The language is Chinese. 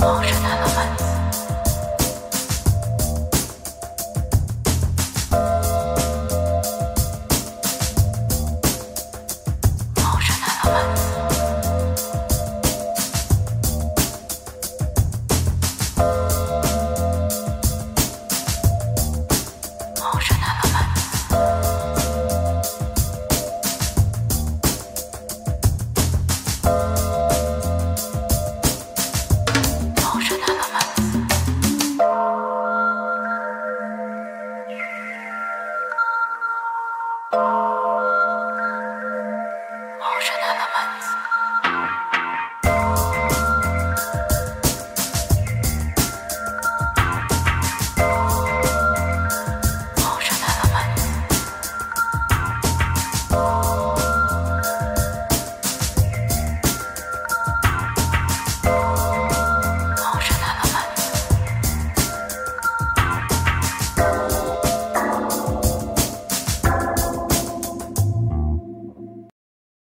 都是他们们。